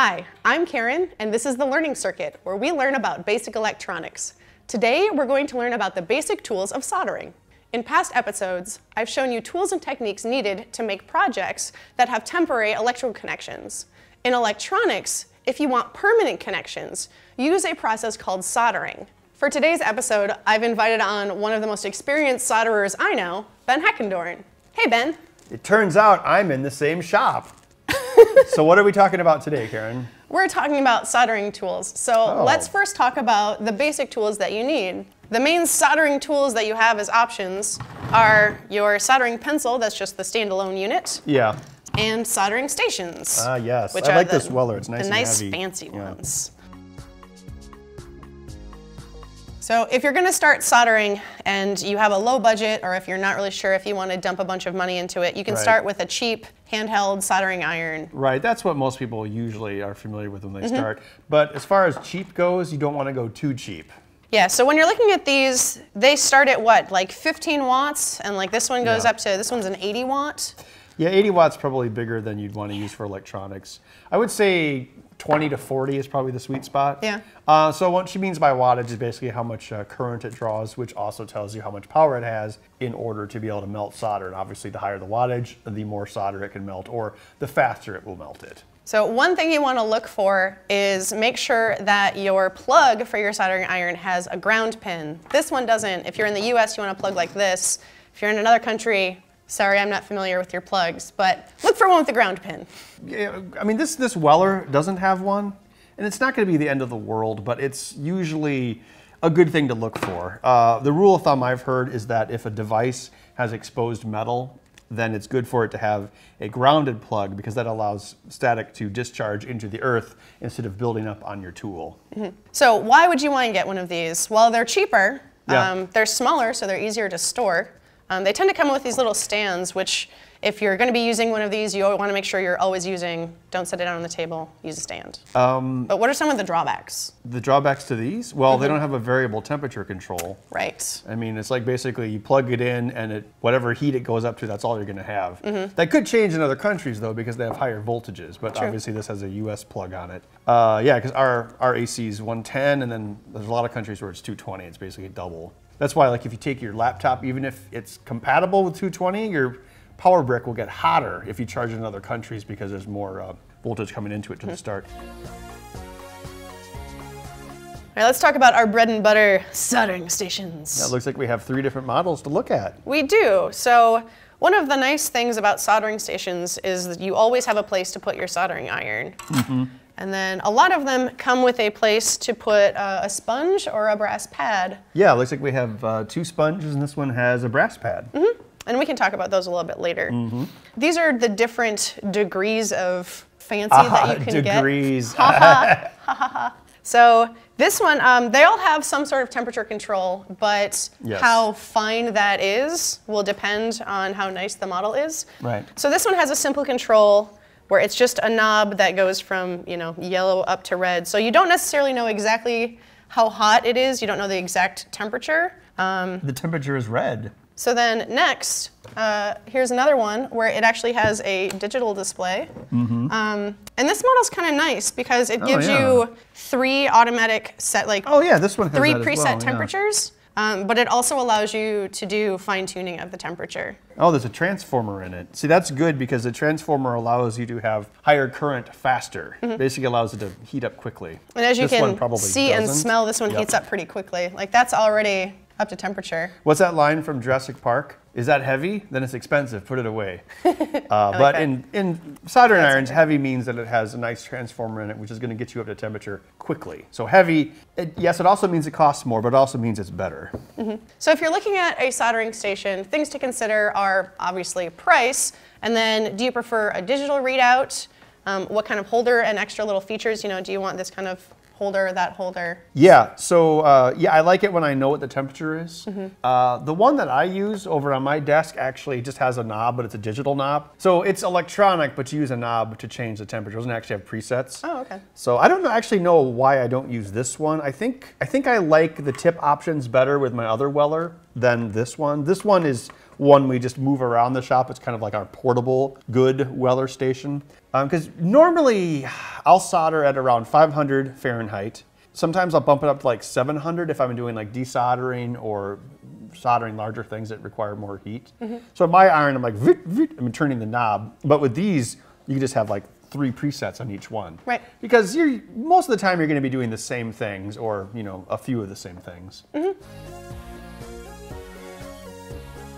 Hi, I'm Karen, and this is The Learning Circuit, where we learn about basic electronics. Today, we're going to learn about the basic tools of soldering. In past episodes, I've shown you tools and techniques needed to make projects that have temporary electrical connections. In electronics, if you want permanent connections, use a process called soldering. For today's episode, I've invited on one of the most experienced solderers I know, Ben Heckendorn. Hey, Ben. It turns out I'm in the same shop. So what are we talking about today, Karen? We're talking about soldering tools. So let's first talk about the basic tools that you need. The main soldering tools that you have as options are your soldering pencil, that's just the standalone unit. Yeah. And soldering stations. Ah, yes. Which I like this Weller. It's nice and heavy. The nice fancy ones. So if you're going to start soldering and you have a low budget, or if you're not really sure if you want to dump a bunch of money into it, you can start with a cheap handheld soldering iron. Right, that's what most people usually are familiar with when they start. But as far as cheap goes, you don't want to go too cheap. Yeah, so when you're looking at these, they start at what, like 15 watts? And like this one goes up to, this one's an 80 watt? Yeah, 80 watts probably bigger than you'd want to use for electronics. I would say 20 to 40 is probably the sweet spot. Yeah. So what she means by wattage is basically how much current it draws, which also tells you how much power it has in order to be able to melt solder. And obviously the higher the wattage, the more solder it can melt, or the faster it will melt it. So one thing you want to look for is make sure that your plug for your soldering iron has a ground pin. This one doesn't. If you're in the US, you want a plug like this. If you're in another country, sorry, I'm not familiar with your plugs, but look for one with a ground pin. Yeah, I mean, this Weller doesn't have one, and it's not going to be the end of the world, but it's usually a good thing to look for. The rule of thumb I've heard is that if a device has exposed metal, then it's good for it to have a grounded plug, because that allows static to discharge into the earth instead of building up on your tool. So why would you want to get one of these? Well, they're cheaper, they're smaller, so they're easier to store. They tend to come with these little stands, which if you're going to be using one of these, you want to make sure you're always using. Don't set it down on the table, use a stand. But what are some of the drawbacks? The drawbacks to these? Well, they don't have a variable temperature control. Right. I mean, it's like basically you plug it in and it, whatever heat it goes up to, that's all you're going to have. That could change in other countries though, because they have higher voltages, but obviously this has a US plug on it. Yeah, because our AC is 110, and then there's a lot of countries where it's 220, it's basically double. That's why, like, if you take your laptop, even if it's compatible with 220, your power brick will get hotter if you charge it in other countries, because there's more voltage coming into it to the start. All right, let's talk about our bread and butter soldering stations. It looks like we have three different models to look at. We do. So one of the nice things about soldering stations is that you always have a place to put your soldering iron. And then a lot of them come with a place to put a sponge or a brass pad. Yeah, it looks like we have two sponges, and this one has a brass pad. And we can talk about those a little bit later. These are the different degrees of fancy that you can degrees. Get. Degrees. So this one, they all have some sort of temperature control, but how fine that is will depend on how nice the model is. Right. So this one has a simple control, where it's just a knob that goes from, you know, yellow up to red. So you don't necessarily know exactly how hot it is. You don't know the exact temperature. The temperature is red. So then next, here's another one where it actually has a digital display. And this model's kind of nice because it gives you three automatic set, like this one has three preset temperatures. But it also allows you to do fine-tuning of the temperature. Oh, there's a transformer in it. See, that's good, because the transformer allows you to have higher current faster. Basically allows it to heat up quickly. And as you can see and smell, this one heats up pretty quickly. Like, that's already up to temperature. What's that line from Jurassic Park? Is that heavy? Then it's expensive. Put it away. But in soldering irons, heavy means that it has a nice transformer in it, which is going to get you up to temperature quickly. So heavy, yes, it also means it costs more, but it also means it's better. So if you're looking at a soldering station, things to consider are obviously price, and then do you prefer a digital readout? What kind of holder and extra little features? You know, do you want this kind of holder, that holder? Yeah, so yeah, I like it when I know what the temperature is. The one that I use over on my desk actually just has a knob, but it's a digital knob. So it's electronic, but you use a knob to change the temperature. It doesn't actually have presets. Oh, okay. So I don't actually know why I don't use this one. I think I like the tip options better with my other Weller than this one. This one is One we just move around the shop. It's kind of like our portable good Weller station. Because normally I'll solder at around 500 Fahrenheit. Sometimes I'll bump it up to like 700 if I'm doing like desoldering or soldering larger things that require more heat. Mm-hmm. So my iron, I'm like, vit, vit, I'm turning the knob. But with these, you can just have like 3 presets on each one. Right. Because you're, most of the time you're gonna be doing the same things or, you know, a few of the same things. Mm-hmm.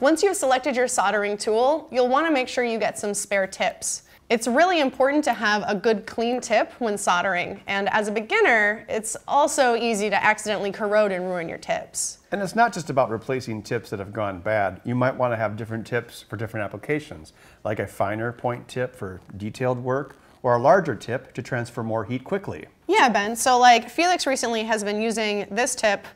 Once you've selected your soldering tool, you'll want to make sure you get some spare tips. It's really important to have a good clean tip when soldering, and as a beginner, it's also easy to accidentally corrode and ruin your tips. And it's not just about replacing tips that have gone bad. You might want to have different tips for different applications, like a finer point tip for detailed work, or a larger tip to transfer more heat quickly. Yeah, Ben, so like Felix recently has been using this tip,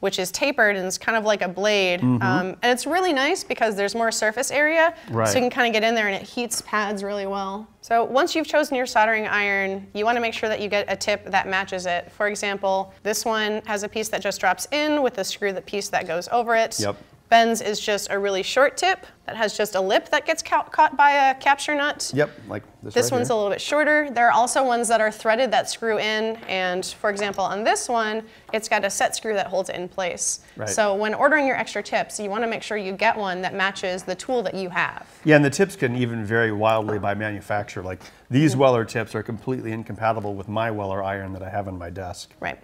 which is tapered and it's kind of like a blade. Mm-hmm. And it's really nice because there's more surface area, right, so you can kind of get in there and it heats pads really well. So once you've chosen your soldering iron, you want to make sure that you get a tip that matches it. For example, this one has a piece that just drops in with a screw that piece that goes over it. Yep. Ben's is just a really short tip that has just a lip that gets caught by a capture nut. Yep, like this. This one's a little bit shorter. There are also ones that are threaded that screw in, and for example, on this one, it's got a set screw that holds it in place. Right. So when ordering your extra tips, you want to make sure you get one that matches the tool that you have. Yeah, and the tips can even vary wildly by manufacturer. Like these Weller tips are completely incompatible with my Weller iron that I have on my desk. Right.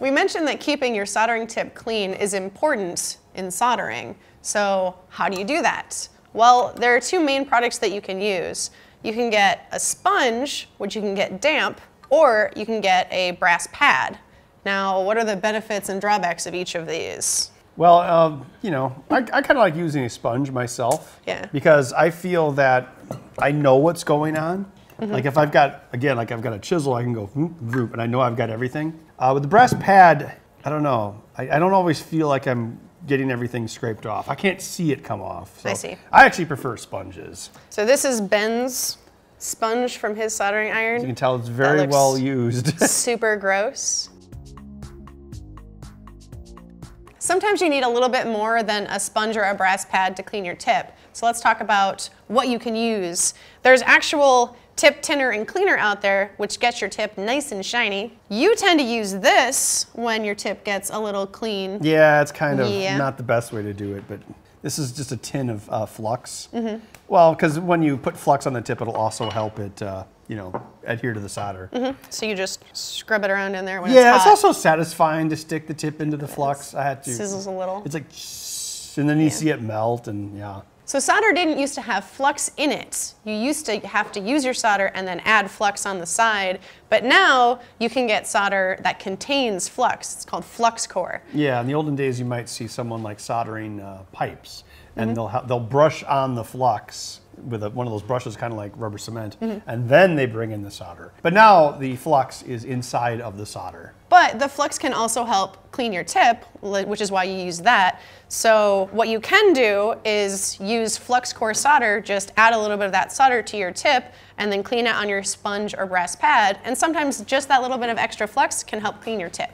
We mentioned that keeping your soldering tip clean is important in soldering. So how do you do that? Well, there are 2 main products that you can use. You can get a sponge, which you can get damp, or you can get a brass pad. Now, what are the benefits and drawbacks of each of these? Well, you know, I kind of like using a sponge myself. Yeah. Because I feel that I know what's going on. Mm-hmm. Like if I've got, again, like I've got a chisel, I can go whoop, whoop, and I know I've got everything. With the brass pad, I don't know. I don't always feel like I'm getting everything scraped off. I can't see it come off. So I see. I actually prefer sponges. So this is Ben's sponge from his soldering iron. As you can tell, it's very well used. Super gross. Sometimes you need a little bit more than a sponge or a brass pad to clean your tip. So let's talk about what you can use. There's actual tip tinner and cleaner out there, which gets your tip nice and shiny. You tend to use this when your tip gets a little clean. Yeah, it's kind of not the best way to do it, but this is just a tin of flux. Mm-hmm. Well, because when you put flux on the tip, it'll also help it, you know, adhere to the solder. Mm-hmm. So you just scrub it around in there when it's hot. Yeah, it's also satisfying to stick the tip into the flux. I had to. Sizzles a little. It's like, and then you see it melt, and yeah. So solder didn't used to have flux in it. You used to have to use your solder and then add flux on the side, but now you can get solder that contains flux. It's called flux core. Yeah, in the olden days you might see someone like soldering pipes, and they'll brush on the flux with one of those brushes, kind of like rubber cement, and then they bring in the solder. But now the flux is inside of the solder. But the flux can also help clean your tip, which is why you use that. So what you can do is use flux core solder, just add a little bit of that solder to your tip, and then clean it on your sponge or brass pad. And sometimes just that little bit of extra flux can help clean your tip.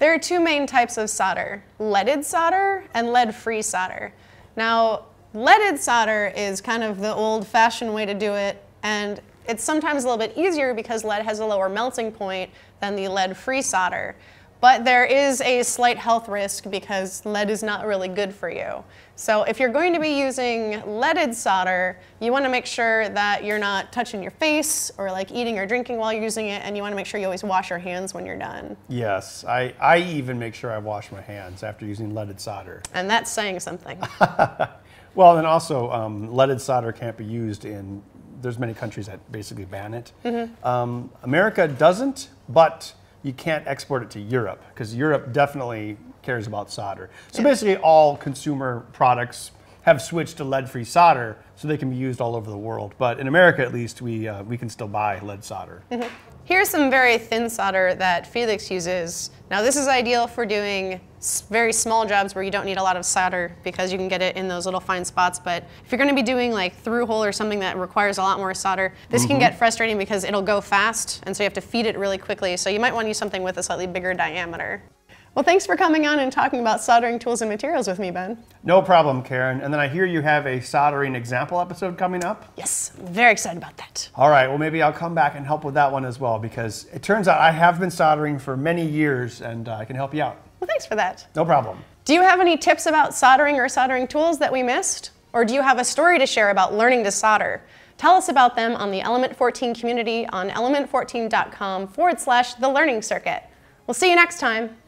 There are 2 main types of solder: leaded solder and lead-free solder. Now, leaded solder is kind of the old-fashioned way to do it, and it's sometimes a little bit easier because lead has a lower melting point than the lead-free solder. But there is a slight health risk because lead is not really good for you. So if you're going to be using leaded solder, you want to make sure that you're not touching your face or like eating or drinking while you're using it, and you want to make sure you always wash your hands when you're done. Yes, I even make sure I wash my hands after using leaded solder. And that's saying something. Well, and also leaded solder can't be used in, there's many countries that basically ban it. Mm-hmm. America doesn't, but you can't export it to Europe because Europe definitely cares about solder. So basically all consumer products have switched to lead-free solder so they can be used all over the world. But in America, at least, we can still buy lead solder. Mm-hmm. Here's some very thin solder that Felix uses. Now this is ideal for doing very small jobs where you don't need a lot of solder because you can get it in those little fine spots. But if you're going to be doing like through hole or something that requires a lot more solder, this can get frustrating because it'll go fast, and so you have to feed it really quickly. So you might want to use something with a slightly bigger diameter. Well, thanks for coming on and talking about soldering tools and materials with me, Ben. No problem, Karen. And then I hear you have a soldering example episode coming up. Yes, I'm very excited about that. All right, well, maybe I'll come back and help with that one as well, because it turns out I have been soldering for many years, and I can help you out. Well, thanks for that. No problem. Do you have any tips about soldering or soldering tools that we missed? Or do you have a story to share about learning to solder? Tell us about them on the Element14 community on element14.com/thelearningcircuit. We'll see you next time.